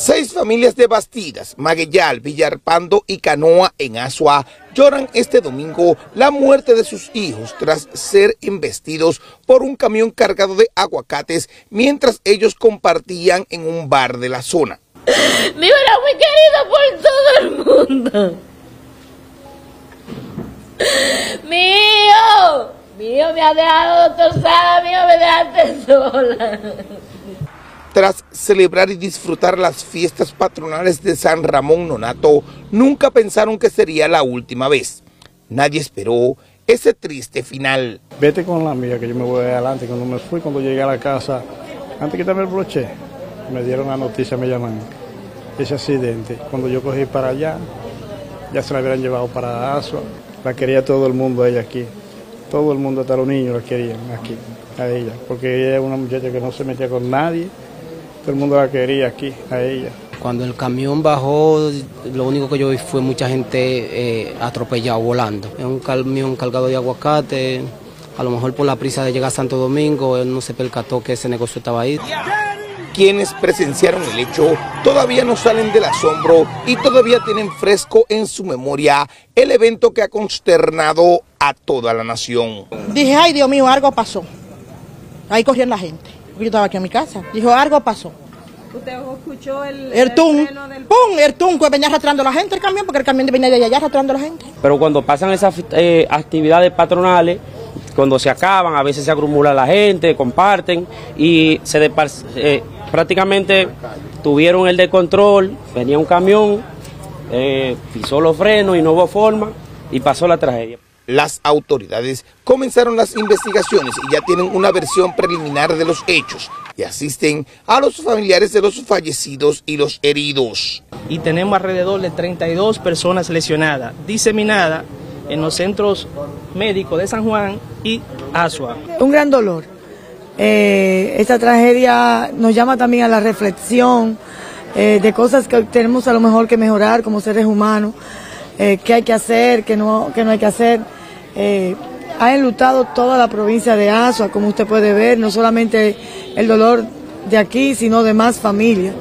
Seis familias de Bastidas, Maguellal, Villarpando y Canoa en Azua lloran este domingo la muerte de sus hijos tras ser embestidos por un camión cargado de aguacates mientras ellos compartían en un bar de la zona. Mi hijo era muy querido por todo el mundo. Mi hijo me ha dejado destrozada, mi hijo me dejaste sola. Tras celebrar y disfrutar las fiestas patronales de San Ramón Nonato, nunca pensaron que sería la última vez. Nadie esperó ese triste final. Vete con la mía que yo me voy adelante. Cuando me fui, cuando llegué a la casa, antes de quitarme el broche, me dieron la noticia, me llaman, ese accidente. Cuando yo cogí para allá, ya se la habían llevado para Azua. La quería todo el mundo a ella aquí. Todo el mundo, hasta los niños la querían aquí, a ella. Porque ella es una muchacha que no se metía con nadie. Todo el mundo la quería aquí, a ella. Cuando el camión bajó, lo único que yo vi fue mucha gente atropellada volando. Es un camión cargado de aguacate. A lo mejor por la prisa de llegar a Santo Domingo, él no se percató que ese negocio estaba ahí. Quienes presenciaron el hecho todavía no salen del asombro y todavía tienen fresco en su memoria el evento que ha consternado a toda la nación. Dije, ay Dios mío, algo pasó. Ahí corrían la gente. Yo estaba aquí en mi casa. Dijo, algo pasó. ¿Usted escuchó el tum? ¡Pum! El tum, que venía arrastrando la gente el camión, porque el camión venía de allá arrastrando la gente. Pero cuando pasan esas actividades patronales, cuando se acaban, a veces se acumula la gente, comparten y se prácticamente tuvieron el descontrol. Venía un camión, pisó los frenos y no hubo forma y pasó la tragedia. Las autoridades comenzaron las investigaciones y ya tienen una versión preliminar de los hechos y asisten a los familiares de los fallecidos y los heridos. Y tenemos alrededor de 32 personas lesionadas, diseminadas en los centros médicos de San Juan y Azua. Un gran dolor. Esta tragedia nos llama también a la reflexión de cosas que tenemos a lo mejor que mejorar como seres humanos, qué hay que hacer, qué no hay que hacer. Ha enlutado toda la provincia de Azua, como usted puede ver, no solamente el dolor de aquí, sino de más familias.